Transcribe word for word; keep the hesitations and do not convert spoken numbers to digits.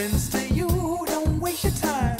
happens to you, don't waste your time.